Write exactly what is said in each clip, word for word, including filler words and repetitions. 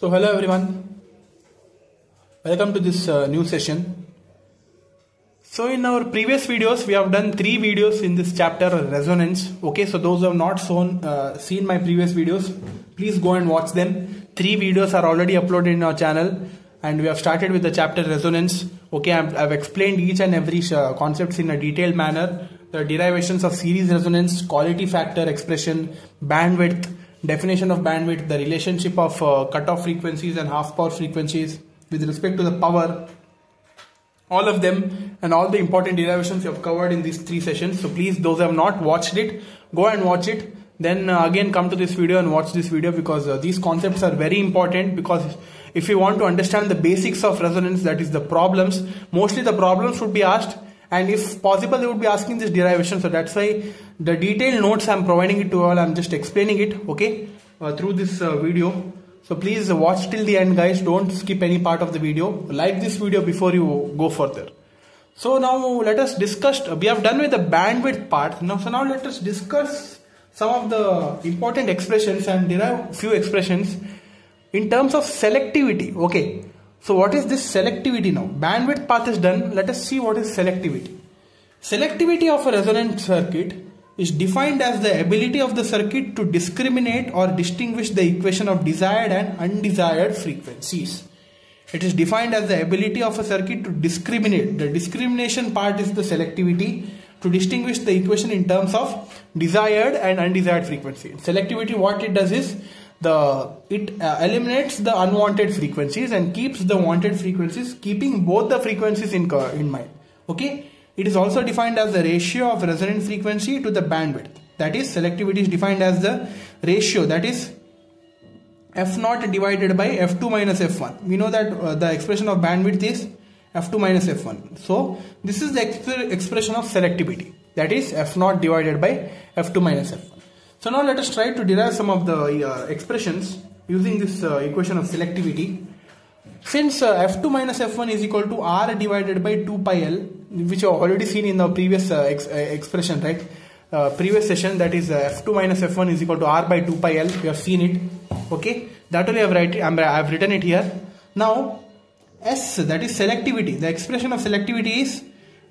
So hello everyone, welcome to this uh, new session. So in our previous videos we have done three videos in this chapter resonance. Okay, so those who have not shown, uh, seen my previous videos, please go and watch them. Three videos are already uploaded in our channel and we have started with the chapter resonance. Okay, I've, I've explained each and every uh, concepts in a detailed manner. The derivations of series resonance, quality factor expression, bandwidth, definition of bandwidth, the relationship of uh, cutoff frequencies and half power frequencies with respect to the power, all of them and all the important derivations you have covered in these three sessions. So please, those who have not watched it, go and watch it. Then uh, again come to this video and watch this video, because uh, these concepts are very important, because if you want to understand the basics of resonance, that is the problems, mostly the problems would be asked, and if possible they would be asking this derivation. So that's why the detailed notes I am providing it to all, I am just explaining it, okay, uh, through this uh, video. So please watch till the end guys, don't skip any part of the video, like this video before you go further. So now let us discuss, we have done with the bandwidth part, now so now let us discuss some of the important expressions and derive few expressions in terms of selectivity. Okay, so what is this selectivity now? Bandwidth path is done, let us see what is selectivity. Selectivity of a resonant circuit is defined as the ability of the circuit to discriminate or distinguish the equation of desired and undesired frequencies. It is defined as the ability of a circuit to discriminate. The discrimination part is the selectivity, to distinguish the equation in terms of desired and undesired frequency. Selectivity, what it does is, the it uh, eliminates the unwanted frequencies and keeps the wanted frequencies, keeping both the frequencies in, in mind. Okay, it is also defined as the ratio of resonant frequency to the bandwidth. That is, selectivity is defined as the ratio, that is F zero divided by F two minus F one. We know that uh, the expression of bandwidth is F two minus F one. So this is the exp expression of selectivity, that is F zero divided by F two minus F one. So now let us try to derive some of the uh, expressions using this uh, equation of selectivity. Since uh, F two minus F one is equal to R divided by two pi L, which you have already seen in the previous uh, ex uh, expression, right? Uh, previous session, that is uh, F two minus F one is equal to R by two pi L. You have seen it. Okay, that only I have, write it, I have written it here. Now S, that is selectivity. The expression of selectivity is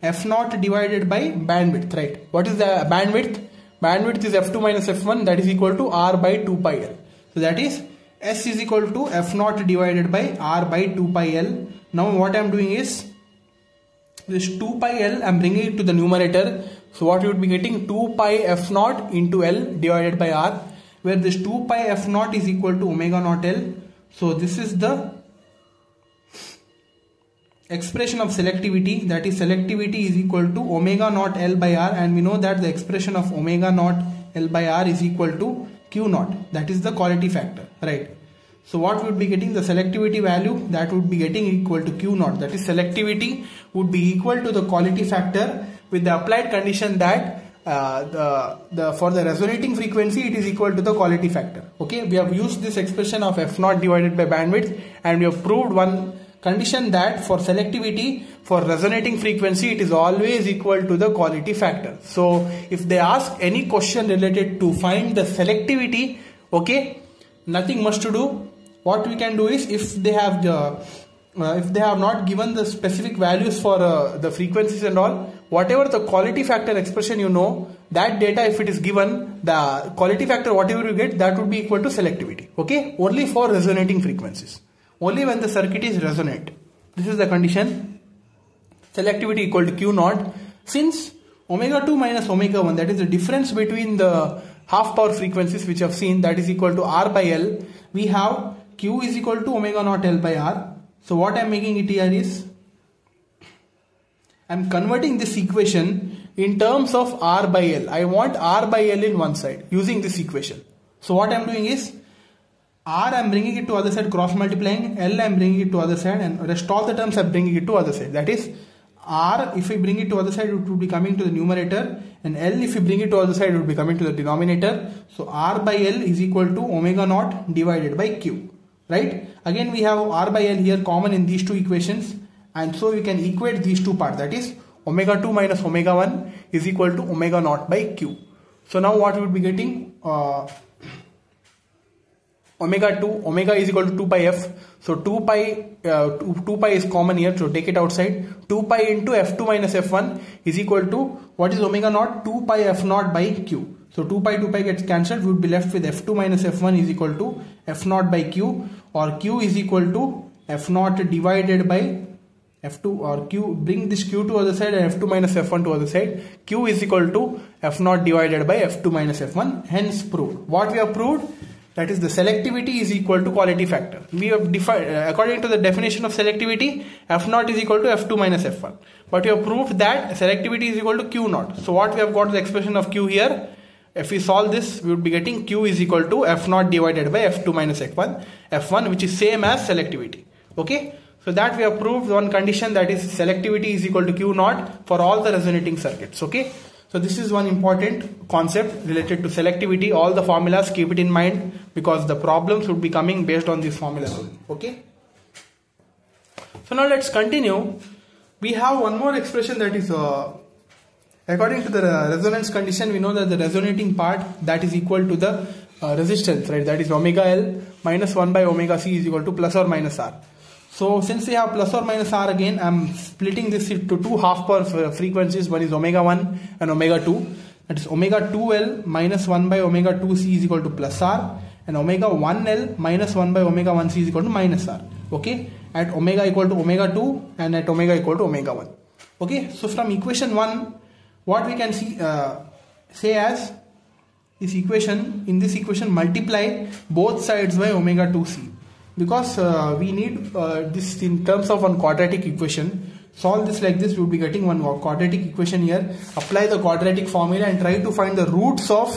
F zero divided by bandwidth, right? What is the bandwidth? Bandwidth is F two minus F one, that is equal to R by two pi L. So that is S is equal to F zero divided by R by two pi L. Now what I am doing is, this two pi L I am bringing it to the numerator. So what you would be getting, two pi F zero into L divided by R, where this two pi F zero is equal to omega naught L. So this is the expression of selectivity, that is selectivity is equal to omega naught L by R, and we know that the expression of omega naught L by R is equal to Q naught, that is the quality factor, right? So what would be getting, the selectivity value that would be getting equal to Q naught, that is selectivity would be equal to the quality factor with the applied condition that uh, the, the for the resonating frequency it is equal to the quality factor. Okay, we have used this expression of F zero divided by bandwidth and we have proved one condition, that for selectivity for resonating frequency it is always equal to the quality factor. So if they ask any question related to find the selectivity, okay, nothing much to do. What we can do is, if they have the uh, if they have not given the specific values for uh, the frequencies and all, whatever the quality factor expression, you know that data, if it is given, the quality factor whatever you get, that would be equal to selectivity. Okay, only for resonating frequencies, only when the circuit is resonant. This is the condition, selectivity equal to Q naught. Since omega two minus omega one, that is the difference between the half power frequencies which I've seen, that is equal to R by L, we have Q is equal to omega naught L by R. So what I'm making it here is, I'm converting this equation in terms of R by L. I want R by L in one side using this equation. So what I'm doing is, R I am bringing it to other side cross multiplying, L I am bringing it to other side, and rest all the terms I am bringing it to other side. That is, R if we bring it to other side it would be coming to the numerator, and L if we bring it to other side it would be coming to the denominator. So R by L is equal to omega naught divided by Q, right? Again we have R by L here common in these two equations, and so we can equate these two parts, that is omega two minus omega one is equal to omega naught by Q. So now what we would be getting, uh, omega two, omega is equal to two pi f. So two pi, uh, two, two pi is common here, so take it outside. two pi into f two minus f one is equal to, what is omega naught? two pi f naught by q. So two pi, two pi gets cancelled. We would be left with f two minus f one is equal to f naught by q, or q is equal to f naught divided by f two, or q, bring this q to other side and f two minus f one to other side. Q is equal to f naught divided by f two minus f one, hence proved. What we have proved? That is, the selectivity is equal to quality factor. We have defined, according to the definition of selectivity, f naught is equal to f two minus f one. But we have proved that selectivity is equal to q naught. So what we have got is the expression of q here. If we solve this, we would be getting q is equal to f naught divided by f two minus f one, f one, which is same as selectivity. Okay. So that we have proved on condition, that is selectivity is equal to q naught for all the resonating circuits. Okay. So this is one important concept related to selectivity. All the formulas, keep it in mind, because the problems would be coming based on these formulas. Okay. So now let's continue. We have one more expression, that is uh, according to the resonance condition, we know that the resonating part, that is equal to the uh, resistance, right? That is omega L minus one by omega C is equal to plus or minus R. So since we have plus or minus R again, I am splitting this into two half power frequencies. One is omega one and omega two. That is omega two L minus one by omega two C is equal to plus R, and omega one L minus one by omega one C is equal to minus R. Okay, at omega equal to omega two and at omega equal to omega one. Okay, so from equation one, what we can see, uh, say as this equation, in this equation multiply both sides by omega two c, because uh, we need uh, this in terms of one quadratic equation. Solve this like this, we will be getting one quadratic equation here. Apply the quadratic formula and try to find the roots of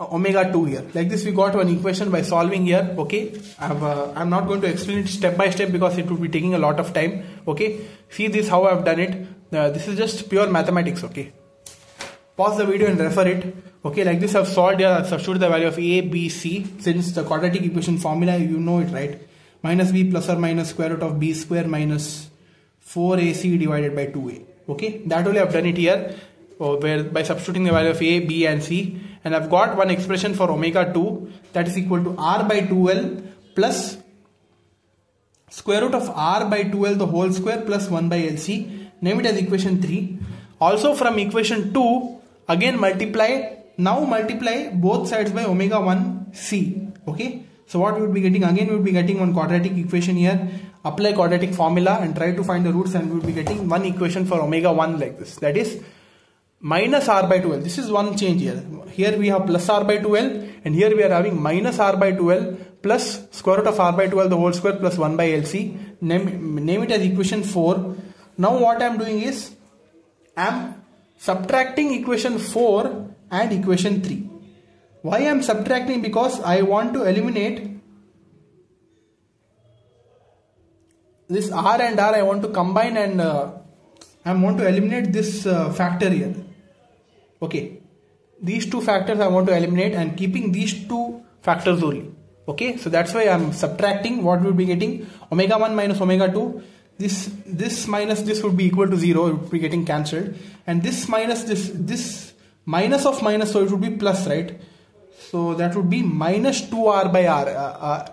uh, omega two here. Like this we got one equation by solving here. Okay, I have, uh, I'm not going to explain it step by step because it would be taking a lot of time. Okay, see this how I've done it. Uh, this is just pure mathematics. Okay, pause the video and refer it. Okay, like this I've solved here. I've substituted the value of a, b, c, since the quadratic equation formula, you know it, right? Minus b plus or minus square root of b square minus four a c divided by two a. Okay, that only I've done it here, uh, where by substituting the value of a, b and c, and I've got one expression for omega two, that is equal to r by two l plus square root of r by two l the whole square plus one by l c. Name it as equation three. Also from equation two, again multiply, now multiply both sides by omega one c. Okay, so what we would be getting, again we would be getting one quadratic equation here. Apply quadratic formula and try to find the roots, and we would be getting one equation for omega one like this, that is minus r by two l. This is one change here. Here we have plus r by two l, and here we are having minus r by two l plus square root of r by two l the whole square plus one by l c. Name, name it as equation four. Now what I am doing is, I am subtracting equation four and equation three. Why I am subtracting? Because I want to eliminate this R and R. I want to combine, and uh, I want to eliminate this uh, factor here. Okay, these two factors I want to eliminate, and keeping these two factors only. Okay, so that's why I am subtracting. What we will be getting? Omega one minus omega two. This this minus this would be equal to zero, it would be getting cancelled, and this minus this this minus of minus, so it would be plus, right? So that would be minus two r by r, uh, uh,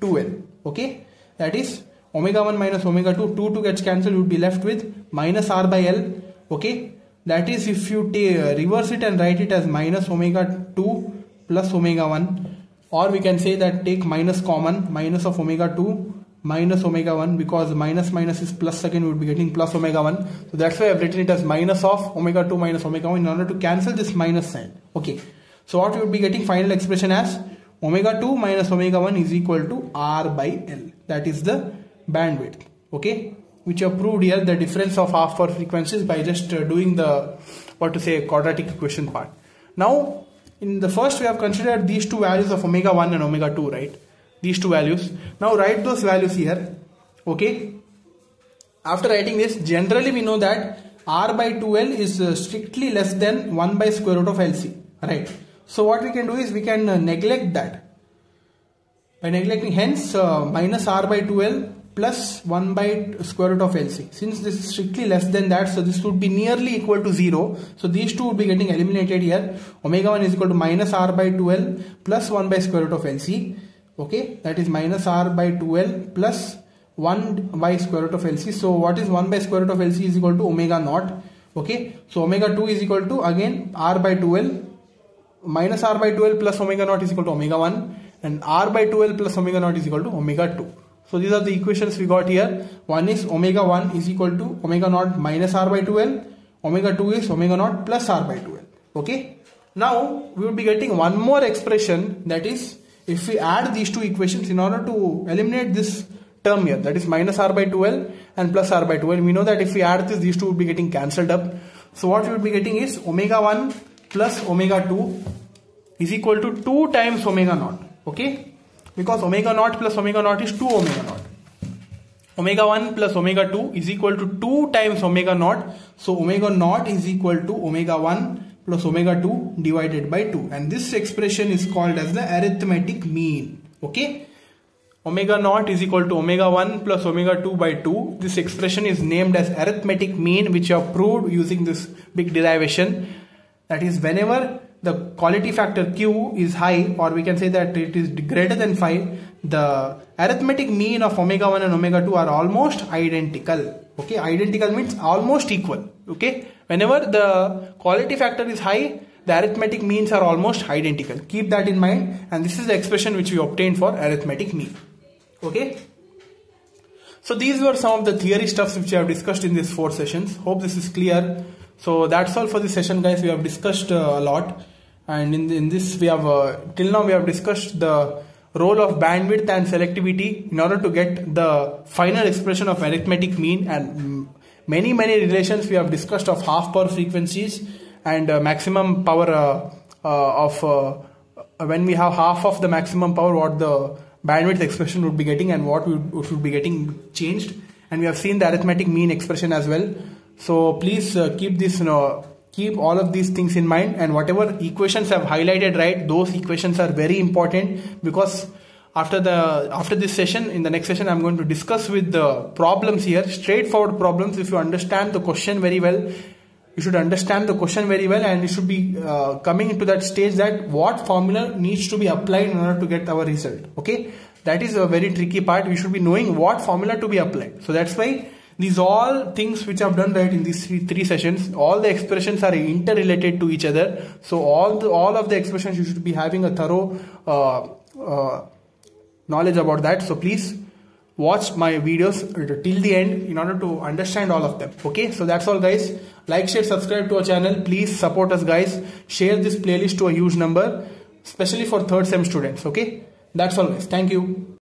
two l. Okay, that is omega one minus omega two, two two gets cancelled, you would be left with minus r by l. Okay, that is, if you uh, reverse it and write it as minus omega two plus omega one, or we can say that take minus common, minus of omega two minus omega one, because minus minus is plus, again we would be getting plus omega one. So that's why I've written it as minus of omega two minus omega one in order to cancel this minus sign. Okay, so what we would be getting final expression as omega two minus omega one is equal to r by l. That is the bandwidth. Okay, which I proved here, the difference of half power frequencies, by just uh, doing the what to say quadratic equation part. Now in the first we have considered these two values of omega one and omega two, right? These two values. Now write those values here. Okay, after writing this, generally we know that r by two l is uh, strictly less than one by square root of l c, right? So what we can do is, we can uh, neglect that by neglecting, hence uh, minus r by two l plus one by square root of L C. Since this is strictly less than that, so this would be nearly equal to zero. So these two would be getting eliminated here. Omega one is equal to minus R by two L plus one by square root of L C. Okay, that is minus R by two L plus one by square root of L C. So what is one by square root of L C is equal to omega naught. Okay, so omega two is equal to again R by two L minus R by two L plus omega naught is equal to omega one, and R by two L plus omega naught is equal to omega two. So these are the equations we got here. One is omega one is equal to omega naught minus R by two L. Omega two is omega naught plus R by two L. Okay. Now we will be getting one more expression, that is if we add these two equations in order to eliminate this term here, that is minus R by two L and plus R by two L. We know that if we add this, these two will be getting cancelled up. So what we will be getting is omega one plus omega two is equal to two times omega naught. Okay. Because omega naught plus omega naught is two omega naught. Omega one plus omega two is equal to two times omega naught. So omega naught is equal to omega one plus omega two divided by two. And this expression is called as the arithmetic mean. Okay. Omega naught is equal to omega one plus omega two by two. This expression is named as arithmetic mean, which you have proved using this big derivation. That is, whenever the quality factor Q is high, or we can say that it is greater than five, the arithmetic mean of omega one and omega two are almost identical. Okay, identical means almost equal. Okay, whenever the quality factor is high, the arithmetic means are almost identical. Keep that in mind, and this is the expression which we obtained for arithmetic mean. Okay. So these were some of the theory stuffs which I have discussed in these four sessions. Hope this is clear. So that's all for this session, guys. We have discussed uh, a lot. And in, in this we have, uh, till now we have discussed the role of bandwidth and selectivity in order to get the final expression of arithmetic mean, and many many relations we have discussed of half power frequencies and uh, maximum power uh, uh, of uh, when we have half of the maximum power, what the bandwidth expression would be getting and what we would be getting changed. And we have seen the arithmetic mean expression as well. So please uh, keep this, you know, keep all of these things in mind, and whatever equations I've highlighted, right, those equations are very important, because after the after this session, in the next session, I'm going to discuss with the problems here, straightforward problems. If you understand the question very well, you should understand the question very well, and you should be uh, coming to that stage that what formula needs to be applied in order to get our result. Okay, that is a very tricky part. We should be knowing what formula to be applied. So that's why these all things which I've done right in these three, three sessions, all the expressions are interrelated to each other. So all the, all of the expressions, you should be having a thorough uh, uh, knowledge about that. So please watch my videos till the end in order to understand all of them. Okay, so that's all, guys. Like, share, subscribe to our channel. Please support us, guys. Share this playlist to a huge number, especially for third sem students. Okay, that's all, guys. Thank you.